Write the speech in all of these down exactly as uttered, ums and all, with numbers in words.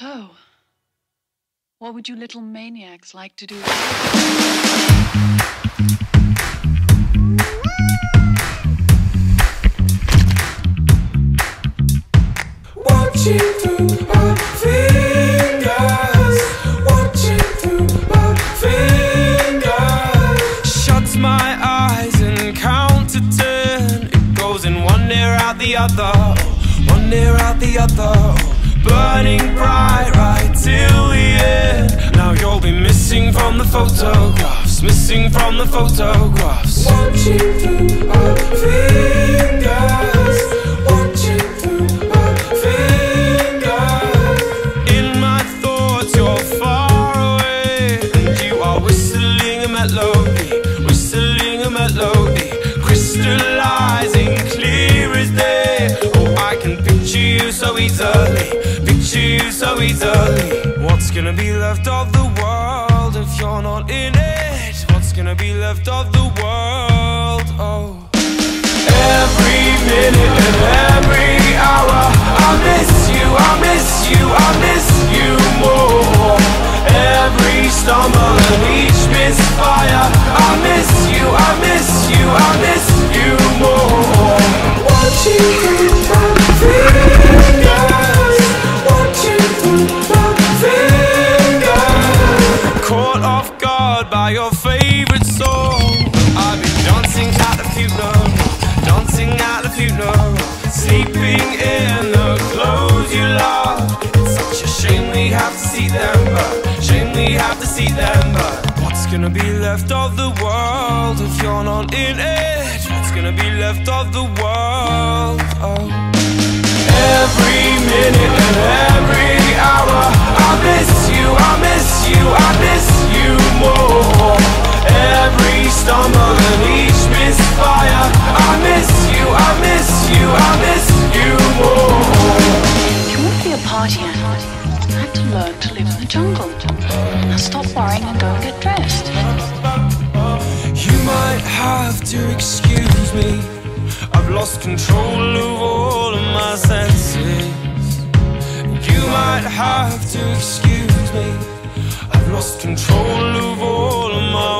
So, what would you little maniacs like to do? The other, one ear out the other, burning bright right till the end. Now you'll be missing from the photographs, missing from the photographs. Watching through our fingers, watching through our fingers. In my thoughts you're far away, and you are whistling a melody, whistling a melody, crystallizing clear as day. Oh, I can picture you so easily, picture you so easily. What's gonna be left of the world if you're not in it? What's gonna be left of the world? Oh, every minute and every hour I miss you, I miss you, I miss you more. Every stumble and each misfire I miss you, I miss you, I miss you more. Watching through my fingers, watching through my fingers. Caught off guard by your favorite song, I've been dancing at the funeral, dancing at the funeral, sleeping in the clothes you love. It's such a shame we have to see them, but shame we have to see them, but what's gonna be left of the world if you're not in it? What's gonna be left of the world? Oh. Every minute and every hour I miss you, I miss you, I miss you more. Every stumble and each misfire I miss you, I miss you, I miss you more. You won't be a party animal. You have to learn to live in the jungle. Now stop worrying and go and get dressed. You might have to excuse me, I've lost control of all of my senses. You might have to excuse me, I've lost control of all of my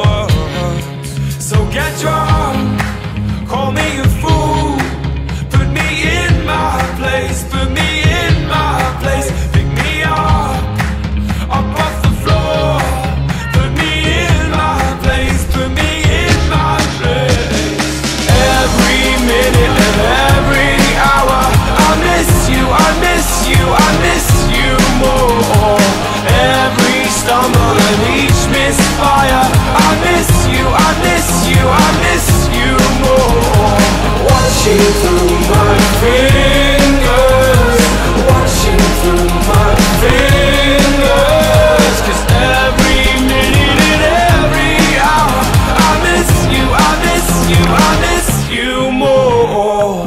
words. So get drunk, call me a fool, put me in my place, put me in my place. Pick me up, up off the floor, put me in my place, put me in my place. Every minute and every hour I miss you, I miss you, I miss you more. Every stumble and each misfire I miss you, I miss you, I miss you more. Watching through my fingers, watching through my fingers. 'Cause every minute and every hour I miss you, I miss you, I miss you more.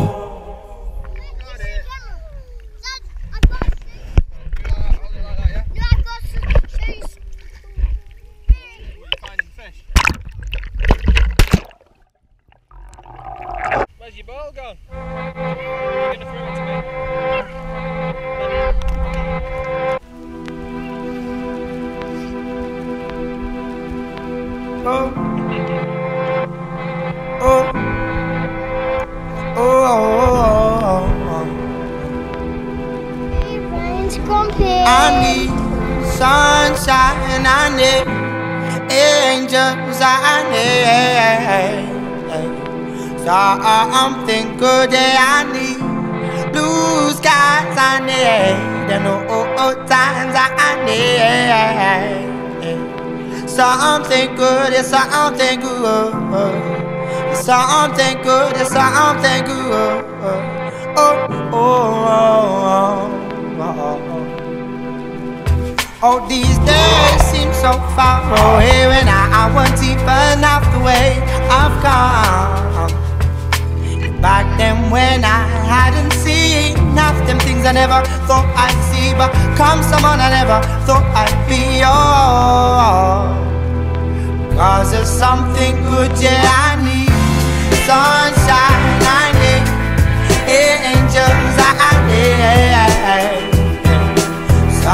Where's your ball gone? You're gonna throw it to me. Oh, oh, oh, oh, oh, oh. Hey, Brian's grumpy. I need sunshine, I need angels, I need something good that I need. Blue skies I need, and old times I need. Something good is something good. Something good is something good. Oh, oh, oh, oh, oh. Oh, these days seem so far away when I went deep enough the way I've gone. Back then when I hadn't seen half them things I never thought I'd see, but come someone I never thought I'd be. Oh, 'cause there's something good, yeah, I need sunshine, I need angels, I need. So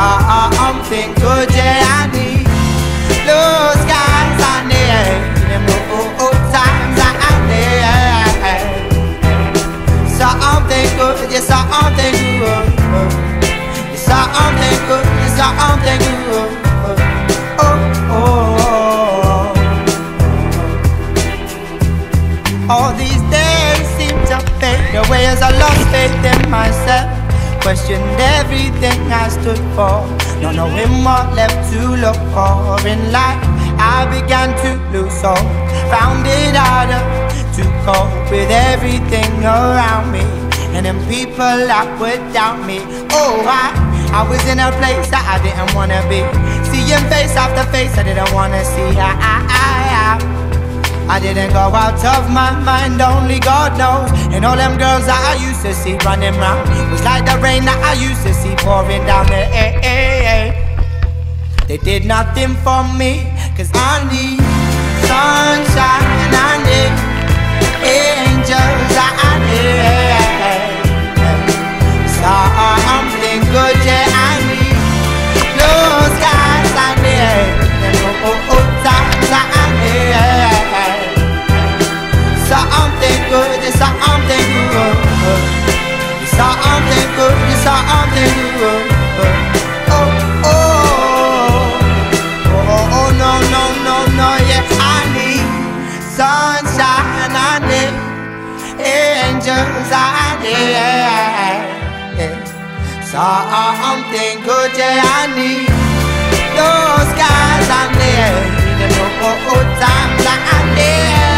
questioned everything I stood for, not knowing what left to look for in life. I began to lose hope, found it harder to cope with everything around me, and then people that would doubt me. Oh, I, I was in a place that I didn't wanna be, seeing face after face I didn't wanna see. I, I, I, I I didn't go out of my mind, only God knows. And all them girls that I used to see running round was like the rain that I used to see pouring down the air. They did nothing for me, cause I need sunshine and I need angels. I need something good, yeah. I need blue skies, I need oh, oh, oh, I need something good, it's something good. It's something good, it's something good. Oh, oh, oh, oh, oh, no, no, no, no, yeah. I need sunshine, I need angels, I need something good, yeah. I need those guys, I need them, oh, oh, oh, times I need.